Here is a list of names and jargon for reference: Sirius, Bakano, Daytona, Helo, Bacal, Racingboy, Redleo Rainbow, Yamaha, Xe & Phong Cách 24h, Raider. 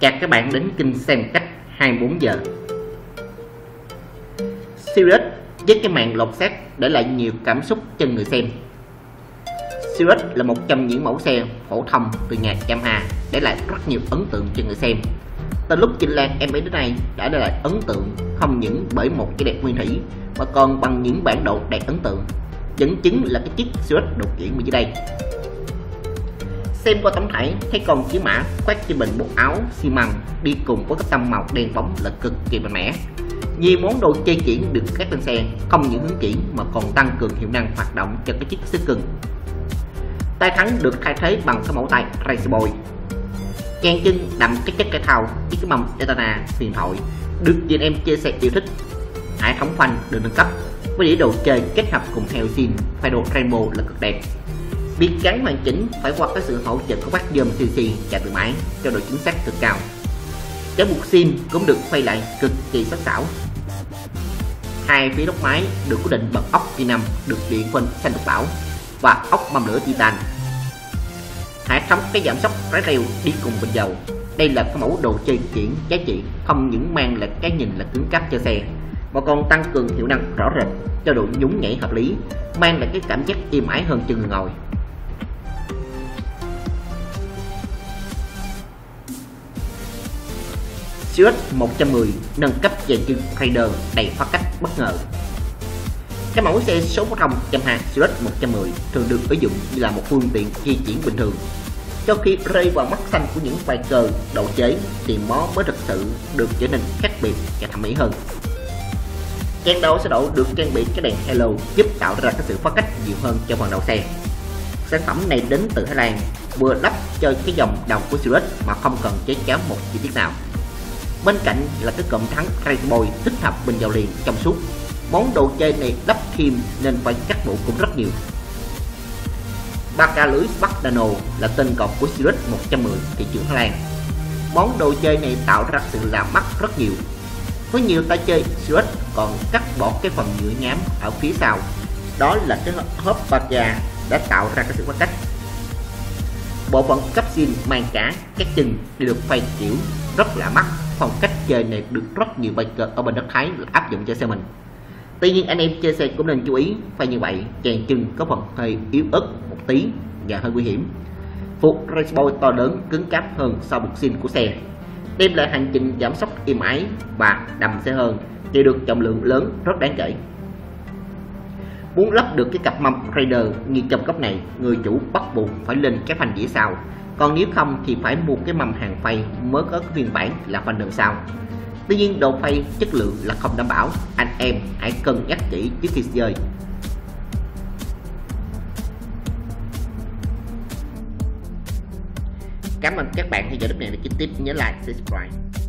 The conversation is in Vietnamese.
Các bạn đến kênh Xem Cách 24 giờ. Sirius với cái màn lột xác để lại nhiều cảm xúc cho người xem. Sirius là một trong những mẫu xe phổ thông từ nhà Yamaha để lại rất nhiều ấn tượng cho người xem. Từ lúc trình làng em ấy đến nay đã để lại ấn tượng không những bởi một cái đẹp nguyên thủy mà còn bằng những bản đồ đẹp ấn tượng. Dẫn chứng là cái chiếc Sirius đột chuyển như dưới đây. Xem qua tổng thể thấy con chiếc mã khoác cho mình bộ áo xi măng đi cùng với cái tông màu đen bóng là cực kỳ mạnh mẽ. Nhiều món đồ chơi kiển được các lên xe không những hướng kiển mà còn tăng cường hiệu năng hoạt động cho cái chiếc xích cưng. Tay thắng được thay thế bằng cái mẫu tay Racingboy. Dàn chân đậm cái chất cải thao với cái mâm Daytona huyền thoại được chị em chia sẻ yêu thích. Hệ thống phanh được nâng cấp với đĩa đồ chơi kết hợp cùng Helo Redleo Rainbow là cực đẹp. Việc gắn hoàn chỉnh phải qua cái sự hỗ trợ của bác dơm Sirius và từ máy cho độ chính xác cực cao. Cái buộc sim cũng được quay lại cực kỳ sắc sảo. Hai phía lốc máy được cố định bằng ốc vi 5 được điện phanh xanh độc bảo và ốc mâm lửa titan. Hệ thống cái giảm sóc Raider đi cùng bình dầu. Đây là cái mẫu đồ chơi kiển giá trị không những mang lại cái nhìn là cứng cáp cho xe mà còn tăng cường hiệu năng rõ rệt cho độ nhún nhảy hợp lý, mang lại cái cảm giác êm ái hơn cho người ngồi. Sirius 110 nâng cấp về chân Raider đầy phá cách bất ngờ. Cái mẫu xe số phổ thông Yamaha Sirius 110 thường được sử dụng như là một phương tiện di chuyển bình thường. Cho khi rơi vào mắt xanh của những quay cờ độ chế thì nó mới thực sự được trở nên khác biệt và thẩm mỹ hơn. Đèn đầu xe độ được trang bị cái đèn Helo giúp tạo ra cái sự phá cách nhiều hơn cho phần đầu xe. Sản phẩm này đến từ Thái Lan, vừa lắp cho cái dòng đồng của Sirius mà không cần chế cháo một chi tiết nào. Bên cạnh là cái cụm thắng Racingboy tích hợp bình dầu liền trong suốt. Món đồ chơi này đắp thêm nên phải cắt bộ cũng rất nhiều. Bacal lưới Bakano là tên cọp của Sirius 110 thị trường Thái Lan. Món đồ chơi này tạo ra sự lạ mắt rất nhiều. Với nhiều tay chơi, Sirius còn cắt bỏ cái phần nhựa nhám ở phía sau. Đó là cái hộp bạc già đã tạo ra cái sự khoảng cách. Bộ phận cấp xin mang cả các chân được phay kiểu rất lạ mắt. Phong cách chơi này được rất nhiều biker ở bên đất Thái là áp dụng cho xe mình. Tuy nhiên anh em chơi xe cũng nên chú ý, phải như vậy chèn chân có phần hơi yếu ớt một tí và hơi nguy hiểm. Phục Raceboy to lớn cứng cáp hơn so với xin của xe, đem lại hành trình giảm sóc êm ái và đầm xe hơn thì được trọng lượng lớn rất đáng kể. Muốn lắp được cái cặp mâm Raider như trong cấp này, người chủ bắt buộc phải lên cái phanh dĩa sau. Còn nếu không thì phải mua cái mâm hàng phay mới có cái phiên bản là phanh đường sau. Tuy nhiên đồ phay chất lượng là không đảm bảo, anh em hãy cân nhắc kỹ trước khi chơi. Cảm ơn các bạn theo dõi clip này, để tiếp nhớ like, subscribe.